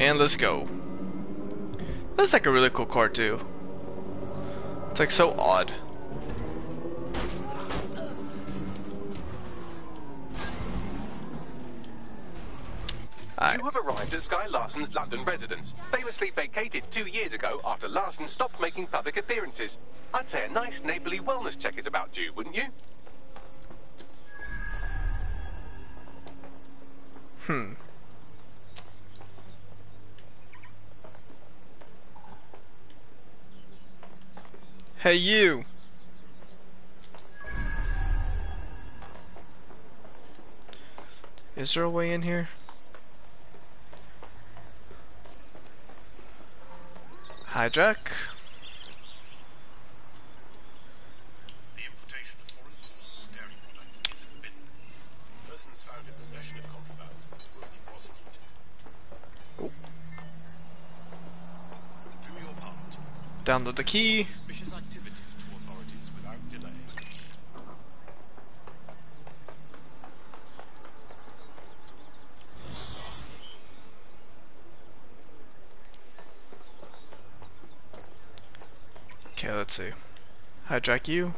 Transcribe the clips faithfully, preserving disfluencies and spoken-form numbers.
And let's go. That's like a really cool car too. It's like so odd. You have arrived at Sky Larson's London residence, famously vacated two years ago after Larson stopped making public appearances. I'd say a nice neighbourly wellness check is about due, wouldn't you? Hmm. Hey, you! Is there a way in here? Hijack. The importation of foreign goods and dairy products is forbidden. Persons found in possession of contraband will be prosecuted. Oh. Do your part. Download the key. Suspicious activities to authorities without delay. Okay, let's see. Hijack you. Do your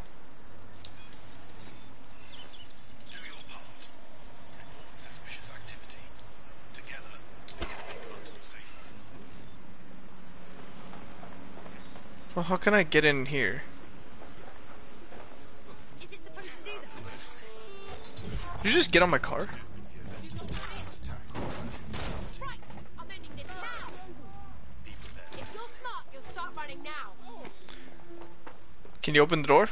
part. Report suspicious activity. Together, we can make London safer. Well, how can I get in here? Is it supposed to do that? Did you just get on my car? Right. I'm ending this now. If you're smart, you'll start running now. Can you open the door?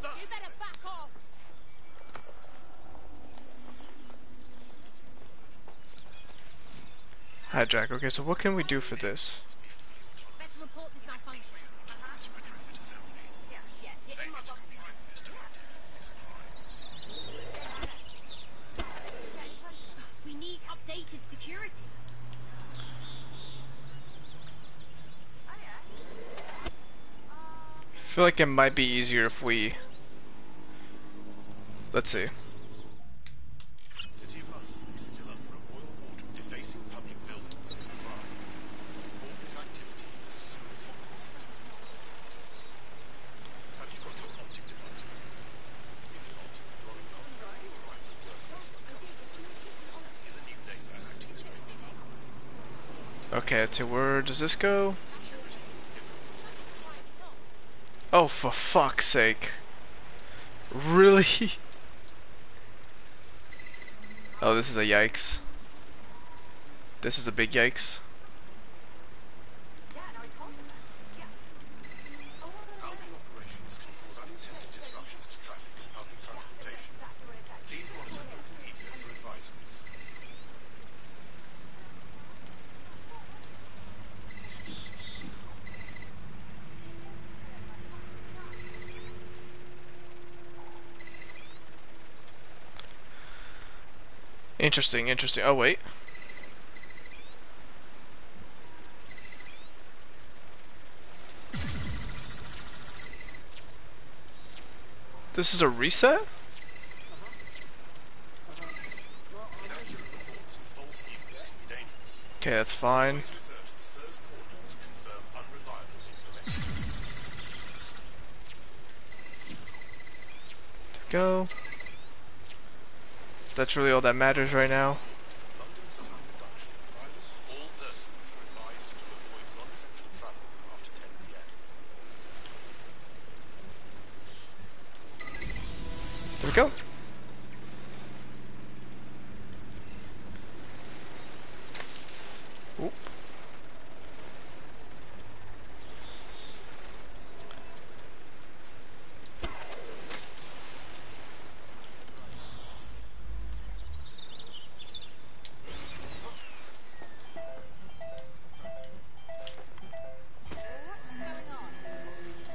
You better back off. Hijack. Okay, so what can we do for this? Better report this malfunction. Yeah, yeah, get in my box. We need updated security. I feel like it might be easier if we. Let's see. City of London is still under a royal order. Defacing public buildings is a crime. Report this activity as soon as you can. Have you got your optic device with you? If not, Robin Collins will arrive at work. He's a new neighbor acting strangely. Okay, to where does this go? Oh, for fuck's sake. Really? Oh, this is a yikes. This is a big yikes. Interesting, interesting. Oh, wait. This is a reset? Okay, that's fine. There we go. That's really all that matters right now. There we go.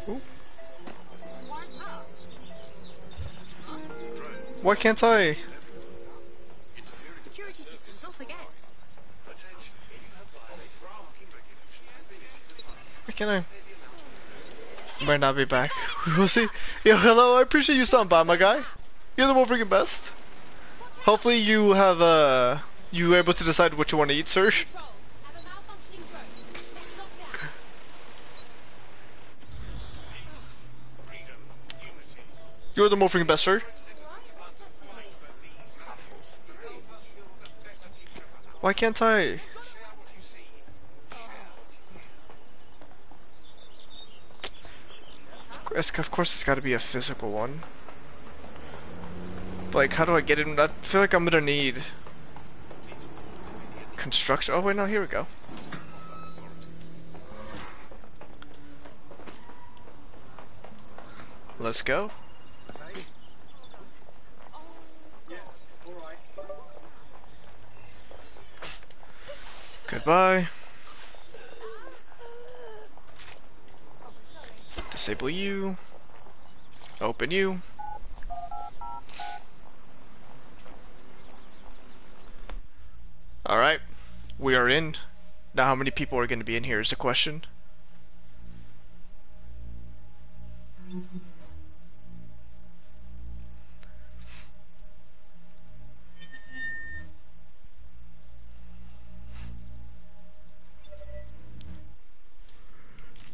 Ooh. Why can't I? Security systems off again. Why can't I? Might not be back. We'll see. Yo, hello. I appreciate you stopping by, my guy. You're the one freaking best. Hopefully, you have uh, you were able to decide what you want to eat, sir. You're the Morphing Ambassador. Why can't I? Of course it's gotta be a physical one. Like, how do I get in? I feel like I'm gonna need construction. Oh wait, no, here we go. Let's go. Goodbye. Disable you. Open you. Alright, we are in. Now how many people are going to be in here is the question.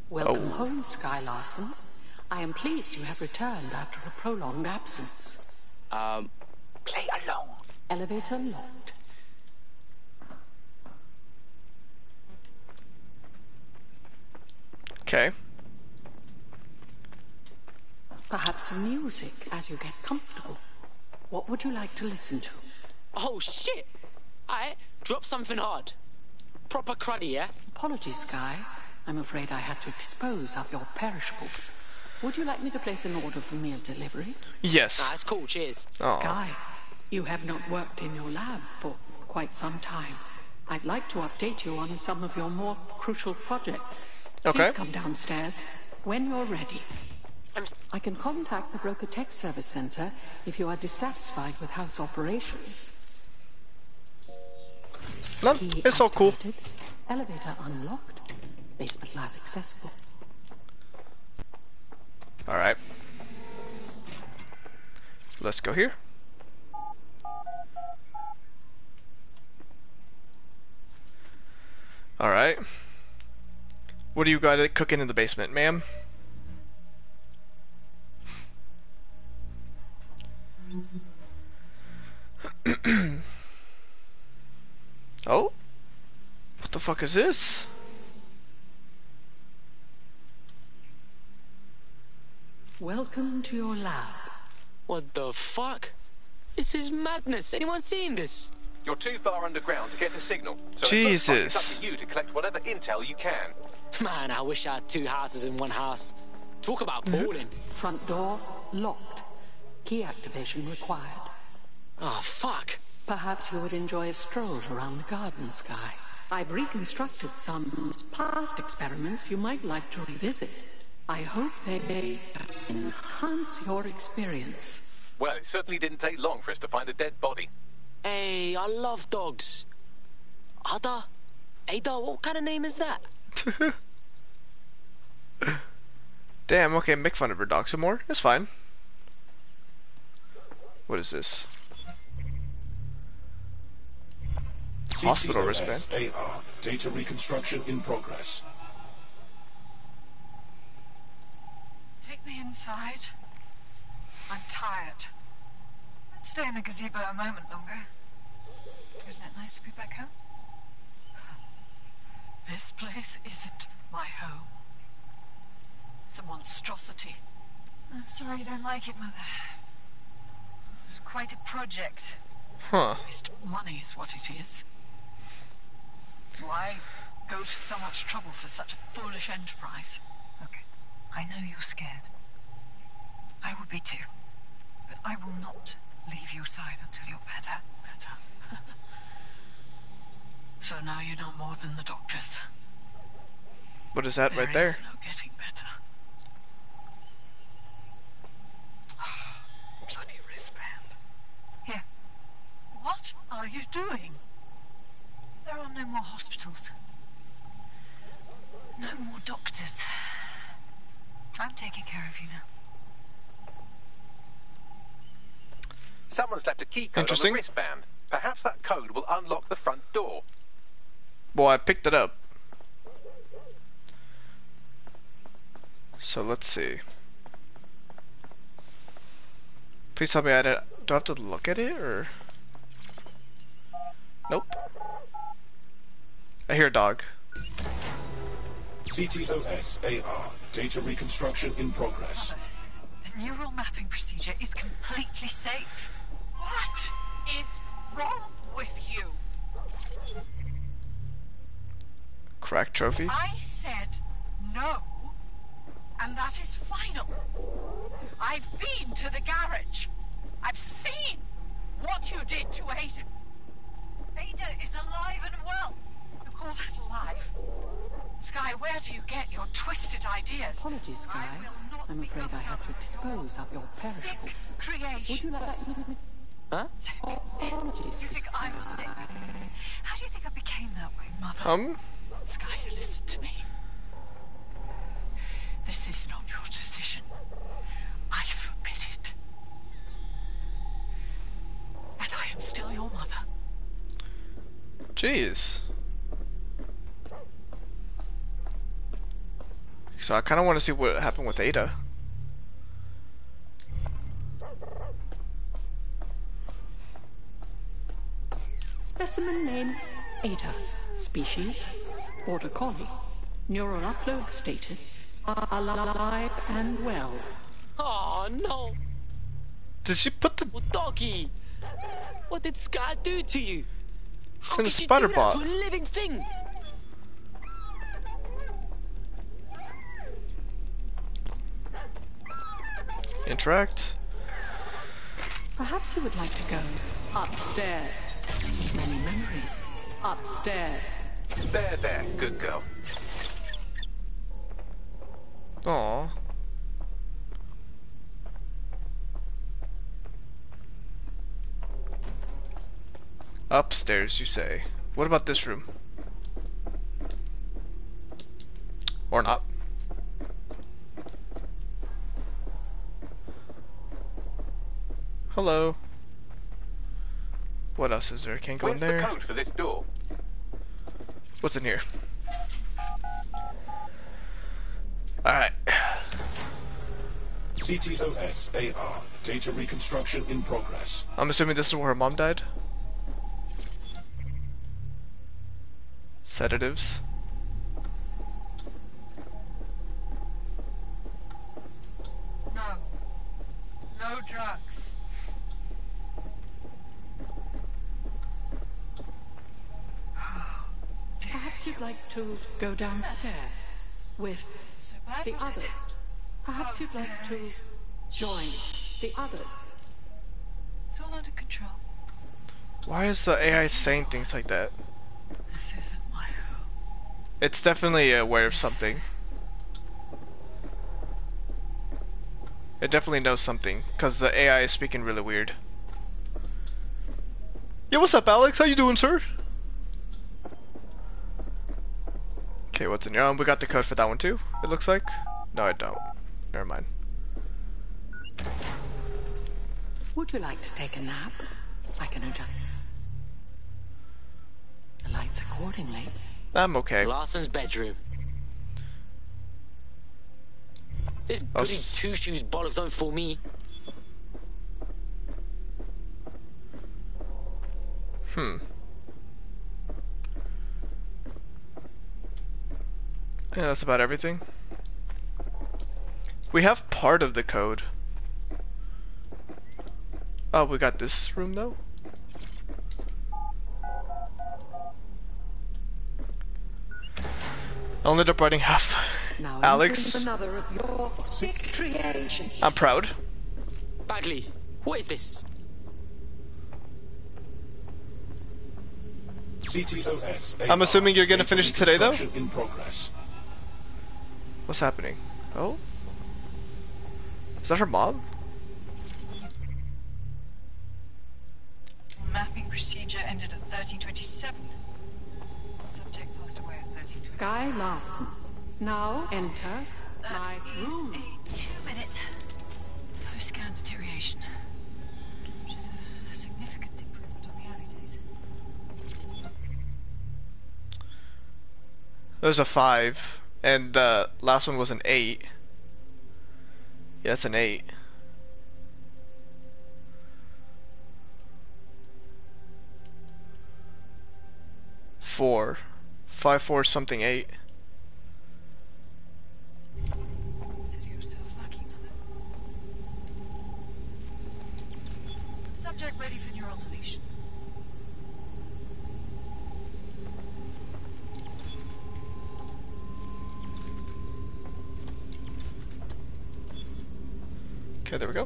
Welcome oh. home, Sky Larson. I am pleased you have returned after a prolonged absence. Um, play along. Elevator locked. Okay. Perhaps some music as you get comfortable. What would you like to listen to? Oh, shit! I dropped something hard. Proper cruddy, yeah? Apologies, Sky. I'm afraid I had to dispose of your perishables. Would you like me to place an order for meal delivery? Yes. Ah, that's cool, cheers. Aww. Sky, you have not worked in your lab for quite some time. I'd like to update you on some of your more crucial projects. Okay. Please come downstairs when you're ready. I'm... I can contact the Broker Tech Service Center if you are dissatisfied with house operations. No, it's activated, all cool. Elevator unlocked. Basement lab accessible. All right. Let's go here. All right. What do you got cooking in the basement, ma'am? Oh. What the fuck is this? Welcome to your lab. What the fuck? This is madness. Anyone seen this? You're too far underground to get a signal. So Jesus. It looks like it's up to you to collect whatever intel you can. Man, I wish I had two houses in one house. Talk about balling. Mm-hmm. Front door locked. Key activation required. Ah, oh, fuck. Perhaps you would enjoy a stroll around the garden, Sky. I've reconstructed some past experiments you might like to revisit. I hope they enhance your experience. Well, it certainly didn't take long for us to find a dead body. Hey, I love dogs. Ada? Ada, what kind of name is that? Damn, okay, make fun of her dog some more. It's fine. What is this? Hospital wristband. A R. Data reconstruction in progress. Inside. I'm tired. Let's stay in the gazebo a moment longer. Isn't it nice to be back home? This place isn't my home. It's a monstrosity. I'm sorry you don't like it, Mother. It was quite a project. Huh. Waste of money is what it is. Why go to so much trouble for such a foolish enterprise? Look, I know you're scared. I will be too, but I will not leave your side until you're better. Better. So now you're no more than the doctors. What is that there right there? There is no getting better. Oh, bloody wristband. Here. What are you doing? There are no more hospitals. No more doctors. I'm taking care of you now. Someone's left a key code on the wristband. Perhaps that code will unlock the front door. Well, I picked it up. So let's see. Please help me add it. Do I have to look at it, or? Nope. I hear a dog. C T O S A R. Data reconstruction in progress. Mother, the neural mapping procedure is completely safe. What is wrong with you? Crack trophy? I said no, and that is final. I've been to the garage. I've seen what you did to Ada. Ada is alive and well. You call that alive? Sky, where do you get your twisted ideas? Apologies, Sky. I'm afraid I had to dispose of your perishables. Sick creation. Would you like that? Huh? Sick. Apologies, you think I'm sick? How do you think I became that way, Mother? Um? Sky, you listen to me. This is not your decision. I forbid it. And I am still your mother. Jeez. So I kind of want to see what happened with Ada. Specimen name, Ada. Species, Border Collie. Neural upload status, alive and well. Oh no! Did she put the oh, doggy? What did Sky do to you? How could she do that to a living thing? Interact. Perhaps you would like to go upstairs. Many memories. Upstairs. There, there. Good girl. Aww. Upstairs, you say. What about this room? Or not. Hello. What else is there? Can't go in there. Where's the code for this door? What's in here? Alright. C T O S A R. Data reconstruction in progress. I'm assuming this is where her mom died? Sedatives. No. No drugs. Perhaps you'd like to go downstairs with so the others. Perhaps oh, you'd like to you. join the others. It's all under control. Why is the A I saying things like that? This isn't. It's definitely aware of something. It definitely knows something, because the A I is speaking really weird. Yo, what's up, Alex? How you doing, sir? Okay, what's in here? Um, we got the code for that one too, it looks like. No, I don't. Never mind. Would you like to take a nap? I can adjust the lights accordingly. I'm okay. Larson's bedroom. This goody two shoes bollocks don't fool me. Hmm. Yeah, that's about everything. We have part of the code. Oh, we got this room though? I ended up writing half. Now Alex, another of your sick creations. I'm proud. Bagley, what is this? C T O S A R. I'm assuming you're gonna finish today, though. In progress. What's happening? Oh, is that her mom? Mapping procedure ended at thirteen twenty-seven. Sky Larson. Now enter that my room. That is a two-minute post-scan deterioration, which is a significant improvement on the early days. There's a five, and the uh, last one was an eight. Yeah, that's an eight. five four. five four something eight. Consider yourself lucky, mother. Subject ready for neural deletion. Okay, there we go.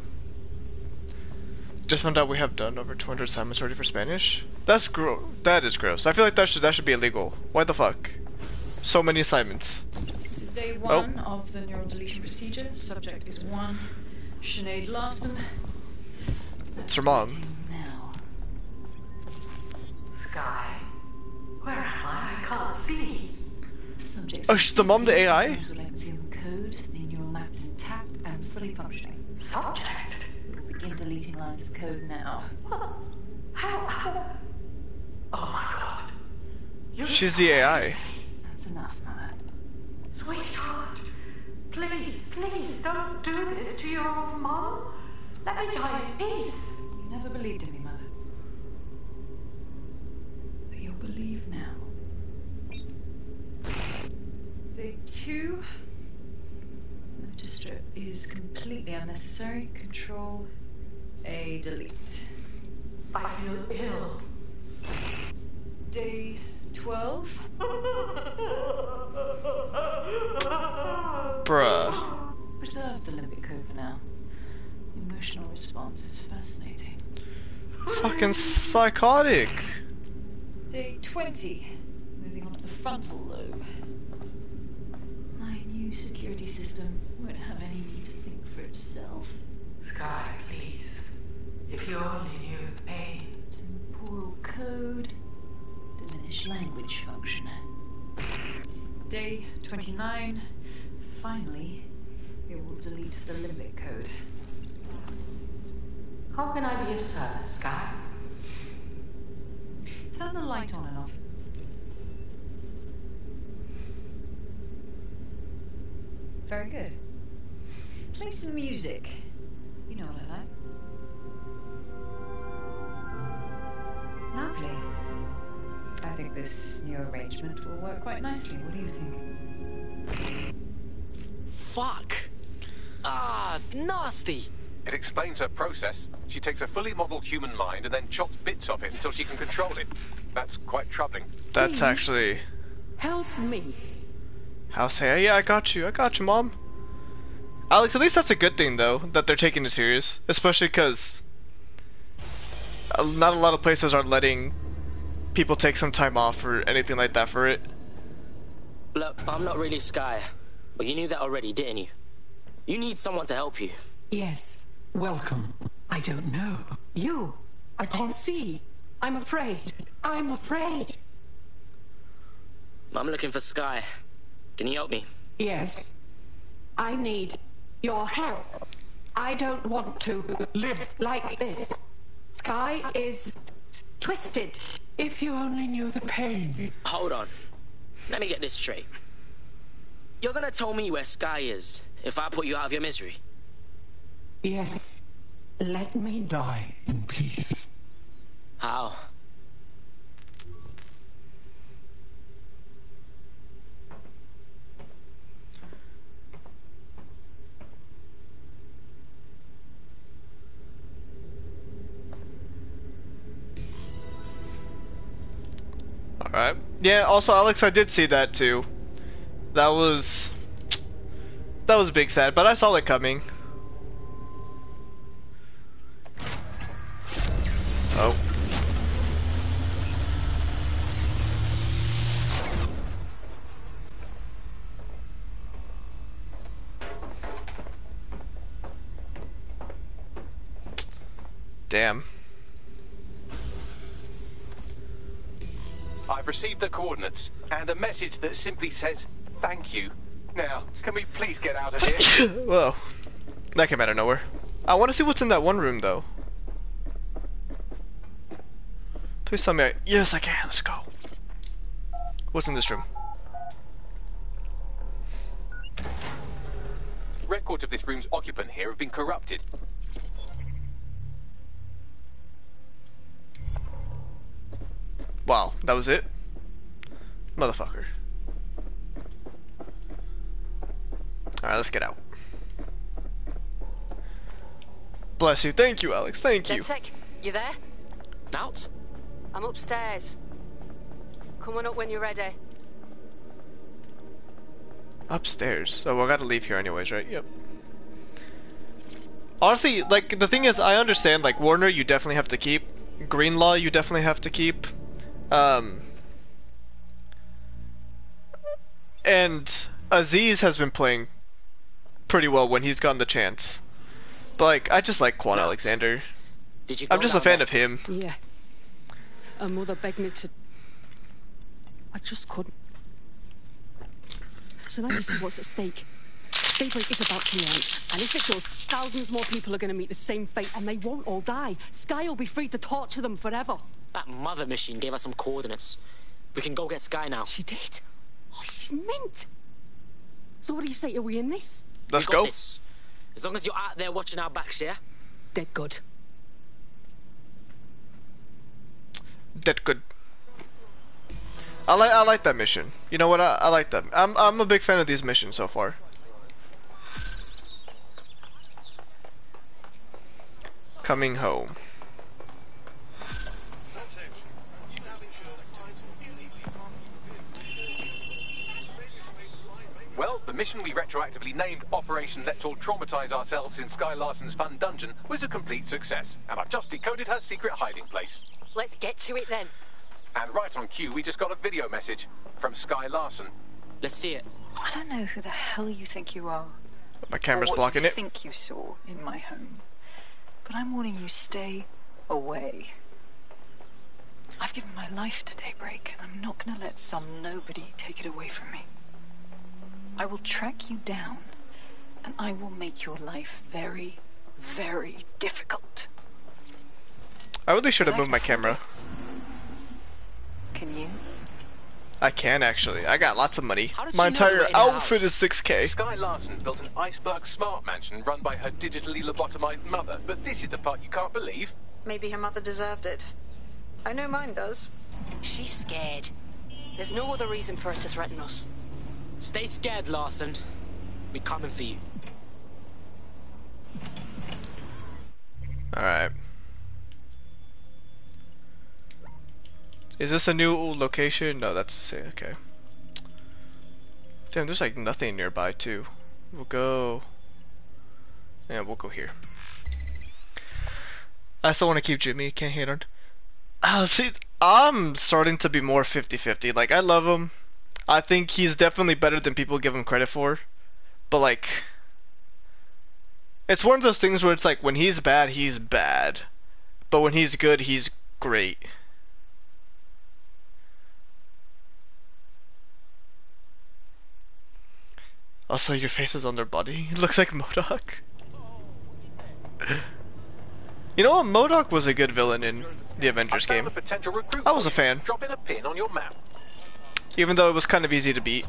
Just found out we have done over two hundred assignments already for Spanish. That's gross. That is gross. I feel like that should that should be illegal. Why the fuck? So many assignments. This is day one oh. of the neural deletion procedure. Subject is one. Sinead Larson. It's her mom. Now. Sky. Where am I? I can't see. Subject. Oh, she's the mom, the A I? Code, the neural maps intact and fully functioning. Subject. In deleting lines of code now. What? How? How? Oh my god. You're She's the A I. That's enough, Mother. Sweetheart, please, please don't do this to your own mom. Let me die in peace. You never believed in me, Mother. But you'll believe now. Day two. Motor strip is completely unnecessary. Control. A delete. I feel ill. Day twelve. Bruh. Preserve the limbic code for now. Emotional response is fascinating. Fucking psychotic. Day twenty. Moving on to the frontal lobe. My new security system won't have any need to think for itself. Sky, please. If you only knew the pain. Temporal code. Diminished language function. Day twenty-nine. Finally, we will delete the limbic code. How can I be of service, Sky? Turn the light on and off. Very good. Play some music. You know what I like. Lovely. I think this new arrangement will work quite nicely. What do you think? Fuck! Ah, nasty! It explains her process. She takes a fully modeled human mind and then chops bits of it until she can control it. That's quite troubling. That's Please actually... help me. House hair. Yeah, I got you. I got you, Mom. Alex, at least that's a good thing, though, that they're taking it serious. Especially because... not a lot of places are letting people take some time off or anything like that for it. Look, I'm not really Sky, but you knew that already, didn't you? You need someone to help you. Yes. Welcome. I don't know. You. I can't see. I'm afraid. I'm afraid. I'm looking for Sky. Can you help me? Yes. I need your help. I don't want to live like this. Sky is twisted. If you only knew the pain. Hold on. Let me get this straight. You're gonna tell me where Sky is if I put you out of your misery? Yes. Let me die in peace. How? Alright. Yeah, also Alex, I did see that too. That was... that was a big sad, but I saw it coming. Oh. Damn. I've received the coordinates and a message that simply says, thank you. Now, can we please get out of here? Whoa. That came out of nowhere. I want to see what's in that one room, though. Please tell me I... yes, I can. Let's go. What's in this room? Records of this room's occupant here have been corrupted. Wow, that was it? Motherfucker. Alright, let's get out. Bless you. Thank you, Alex. Thank you. Sec. You there? Out? I'm upstairs. Come on up when you're ready. Upstairs. So I gotta leave here anyways, right? Yep. Honestly, like, the thing is, I understand, like, Warner, you definitely have to keep. Greenlaw, you definitely have to keep. Um... And Aziz has been playing pretty well when he's gotten the chance. But, like, I just like Quan Alexander. Did you I'm just a fan there? of him. Yeah. Her mother begged me to... I just couldn't. So now you see what's at stake. Daybreak is about to end, and if it does, thousands more people are going to meet the same fate, and they won't all die. Sky will be free to torture them forever. That mother machine gave us some coordinates. We can go get Sky now. She did? Oh, she's mint. So what do you say? Are we in this? Let's go. This. As long as you're out there watching our backs, yeah? Dead good. Dead good. I like I like that mission. You know what? I, I like that. I'm I'm a big fan of these missions so far. Coming home. Well, the mission we retroactively named Operation Let's All Traumatize Ourselves in Sky Larson's Fun Dungeon was a complete success, and I've just decoded her secret hiding place. Let's get to it then. And right on cue, we just got a video message from Sky Larson. Let's see it. I don't know who the hell you think you are. My camera's blocking it. Or what you think you saw in my home. But I'm warning you, stay away. I've given my life to Daybreak, and I'm not gonna let some nobody take it away from me. I will track you down, and I will make your life very, very difficult. I really should have moved my camera. Can you? I can actually. I got lots of money. My entire outfit is six K. Sky Larson built an iceberg smart mansion run by her digitally lobotomized mother, but this is the part you can't believe. Maybe her mother deserved it. I know mine does. She's scared. There's no other reason for her to threaten us. Stay scared, Larson. We're coming for you. Alright. Is this a new location? No, that's the same. Okay. Damn, there's like nothing nearby too. We'll go. Yeah, we'll go here. I still want to keep Jimmy. Can't hate on. Oh, see, I'm starting to be more fifty fifty. Like, I love him. I think he's definitely better than people give him credit for. But like, it's one of those things where it's like when he's bad, he's bad. But when he's good, he's great. Also, your face is on their body. It looks like M O D O K. You know what? M O D O K was a good villain in the Avengers game. I was a fan. Drop in a pin on your map. Even though it was kind of easy to beat.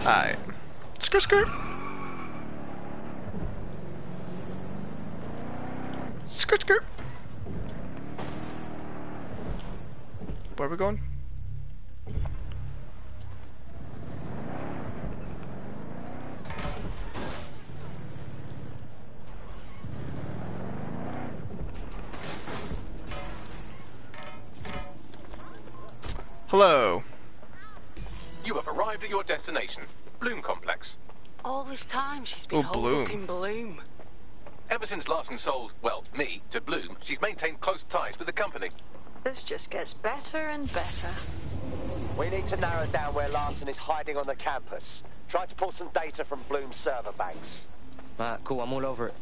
Alright. Skirt skirt. Skirt skirt. Where are we going? Hello. You have arrived at your destination, Bloom Complex. All this time she's been holed up in Bloom. Ever since Larson sold, well, me, to Bloom, she's maintained close ties with the company. This just gets better and better. We need to narrow down where Larson is hiding on the campus. Try to pull some data from Bloom's server banks. Ah, cool, I'm all over it.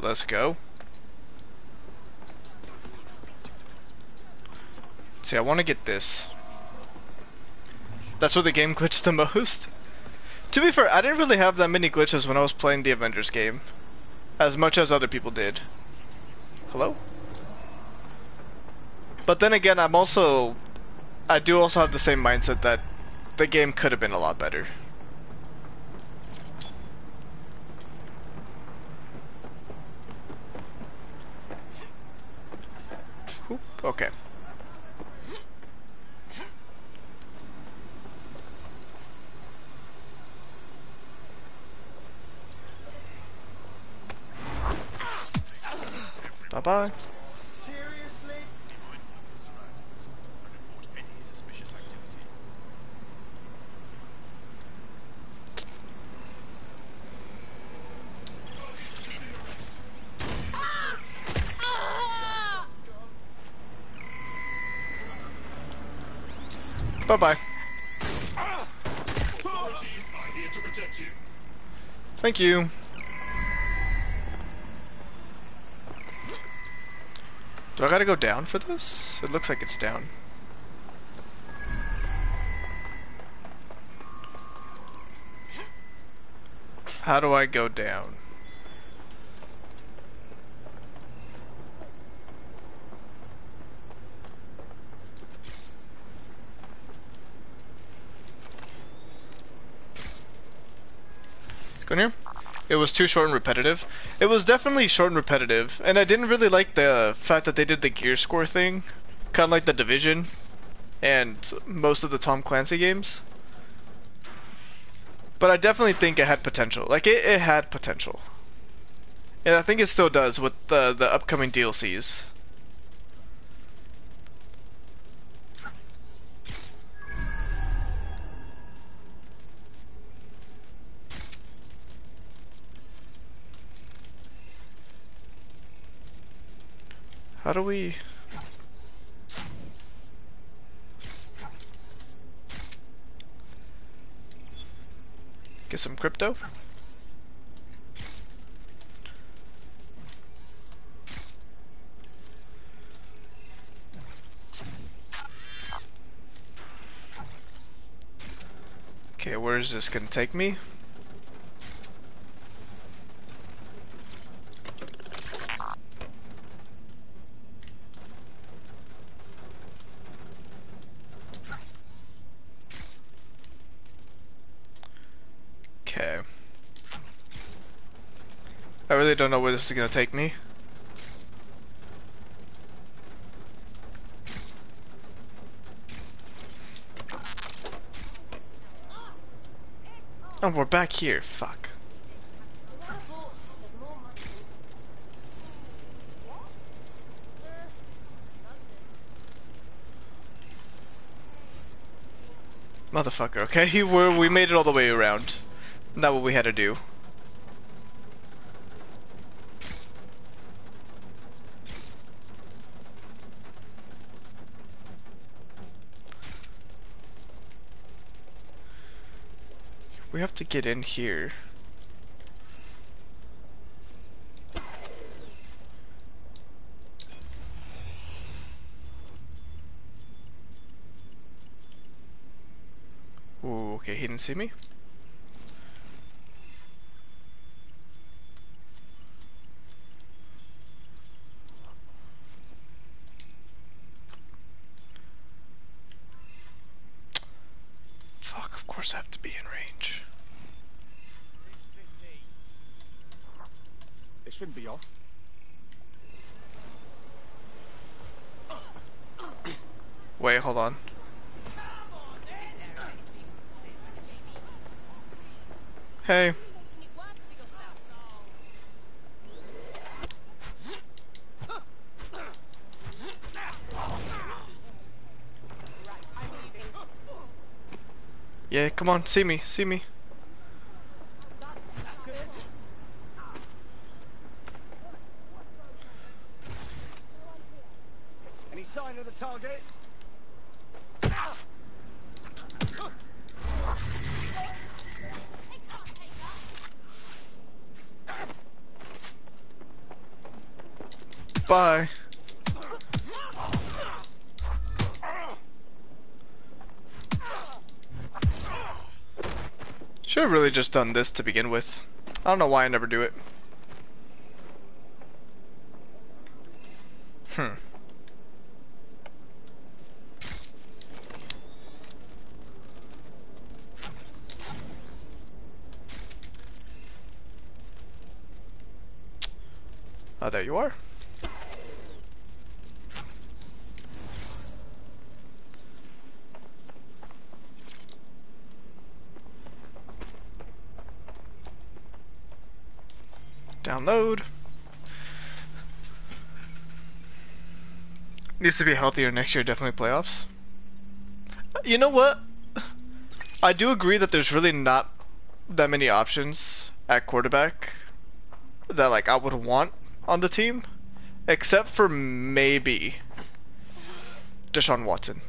Let's go. See, I want to get this. That's where the game glitched the most. To be fair, I didn't really have that many glitches when I was playing the Avengers game. As much as other people did. Hello? But then again, I'm also, I do also have the same mindset that the game could have been a lot better. Okay. Bye-bye. Seriously? Bye-bye. Thank you. Do I gotta go down for this? It looks like it's down. How do I go down? Let's go in here. It was too short and repetitive. It was definitely short and repetitive, and I didn't really like the fact that they did the gear score thing, kind of like the Division and most of the Tom Clancy games. But I definitely think it had potential. Like it, it had potential, and I think it still does with the the upcoming D L Cs. How do we... get some crypto? Okay, where is this gonna take me? I really don't know where this is gonna take me. Oh, we're back here. Fuck. Motherfucker, okay? We're, we made it all the way around. Not what we had to do. We have to get in here. Ooh, okay, he didn't see me. Fuck, of course I have to be in range. It shouldn't be off. Wait, hold on. Hey. Yeah, come on, see me, see me. Sign of the target. Bye. Should have really just done this to begin with. I don't know why I never do it. Hmm. Oh, there you are. Download. Needs to be healthier next year, definitely playoffs. You know what? I do agree that there's really not that many options at quarterback that like I would want on the team, except for maybe Deshaun Watson.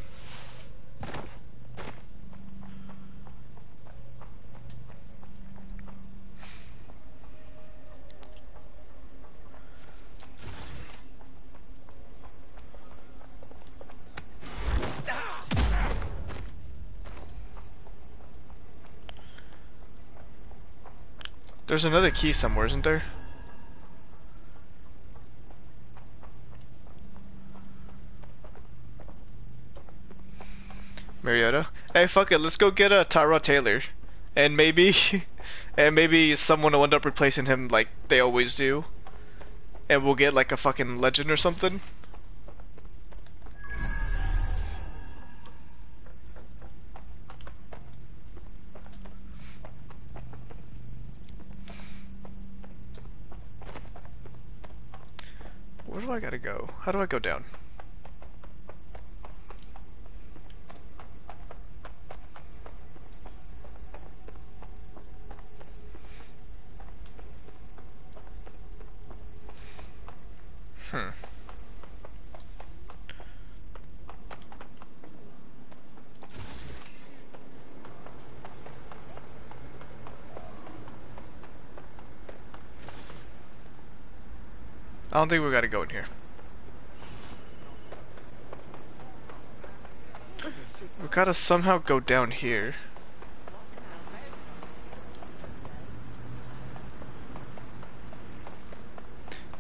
There's another key somewhere, isn't there? Mariota. Hey, fuck it. Let's go get a uh, Tyrod Taylor, and maybe, and maybe someone will end up replacing him like they always do, and we'll get like a fucking legend or something. Where do I gotta go? How do I go down? Hmm. I don't think we gotta go in here. We gotta somehow go down here.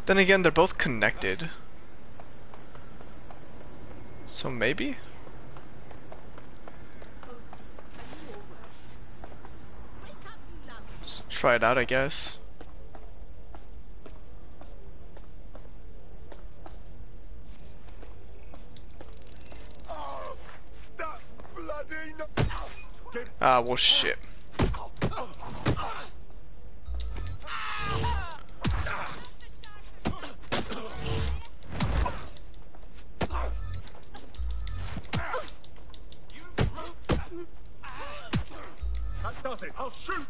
Then again, they're both connected. So maybe? Let's try it out, I guess. Ah, well, shit. I'll shoot.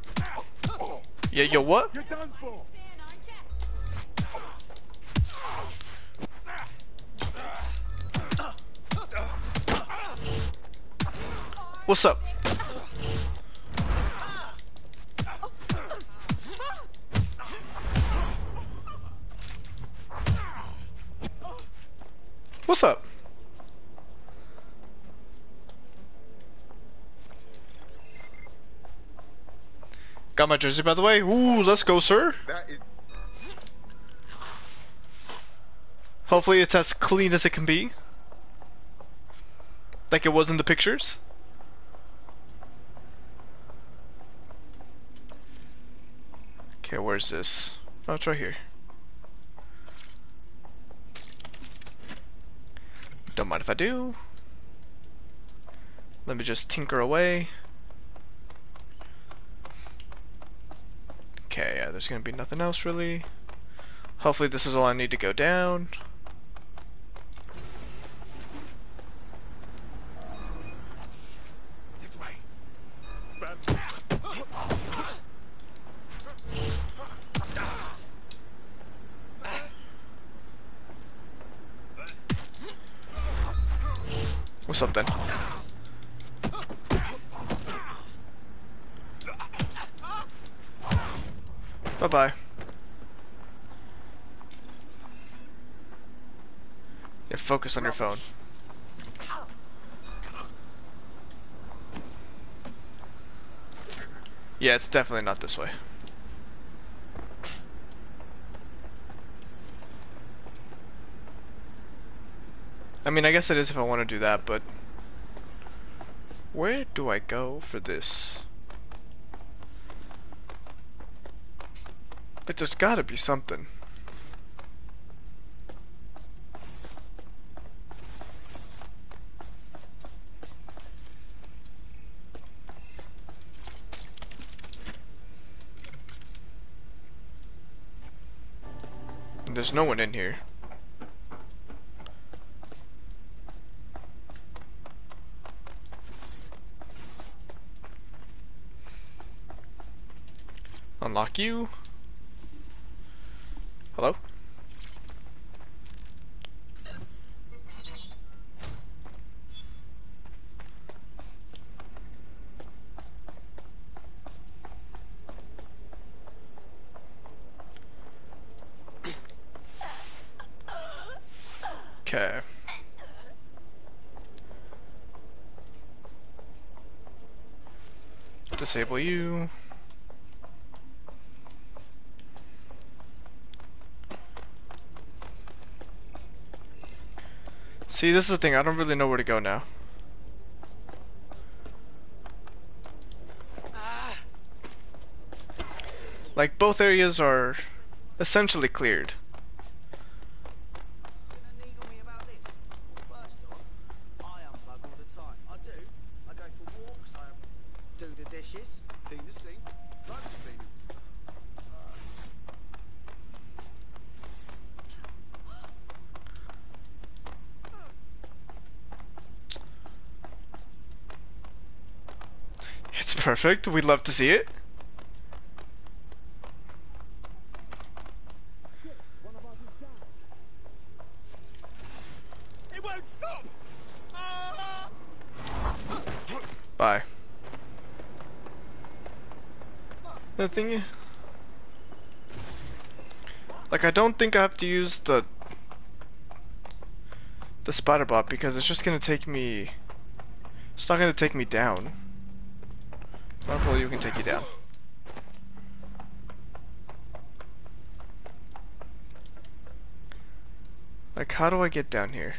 Yeah, yo, what? You're done for. What's up? What's up? Got my jersey, by the way. Ooh, let's go, sir. Hopefully it's as clean as it can be. Like it was in the pictures. Okay, where's this? Oh, it's right here. Don't mind if I do. Let me just tinker away. Okay, yeah, there's gonna be nothing else really. Hopefully this is all I need to go down. This way. What's up then? Bye-bye. Yeah, focus on your phone. Yeah, it's definitely not this way. I mean, I guess it is if I want to do that, but... where do I go for this? But there's gotta be something. There's no one in here. Unlock you. Hello? Okay. Disable you. See, this is the thing, I don't really know where to go now. Like, both areas are essentially cleared. Perfect, we'd love to see it. It won't stop. Ah! Bye. The thing, like, I don't think I have to use the the spider bot because it's just gonna take me. It's not gonna take me down. Hopefully you can take you down. Like, how do I get down here?